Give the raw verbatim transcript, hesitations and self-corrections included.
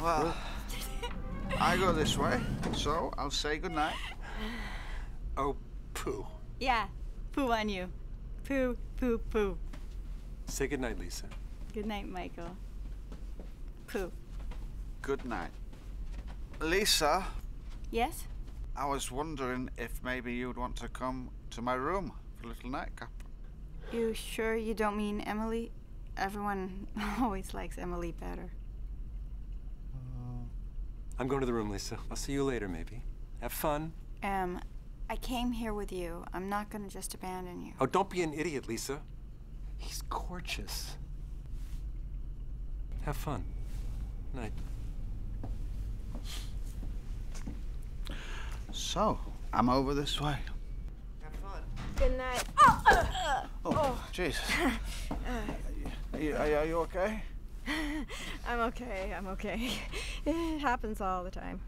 Well, I go this way, so I'll say goodnight. Oh, poo. Yeah, poo on you. Poo, poo, poo. Say goodnight, Lisa. Goodnight, Michael. Poo. Goodnight. Lisa? Yes? I was wondering if maybe you'd want to come to my room for a little nightcap. You sure you don't mean Emily? Everyone always likes Emily better. I'm going to the room, Lisa. I'll see you later, maybe. Have fun. Um, I came here with you. I'm not going to just abandon you. Oh, don't be an idiot, Lisa. He's gorgeous. Have fun. Night. So, I'm over this way. Have fun. Good night. Oh, uh, uh, oh, Jesus. Oh. uh, are, you, are, you, are you okay? I'm okay, I'm okay. It happens all the time.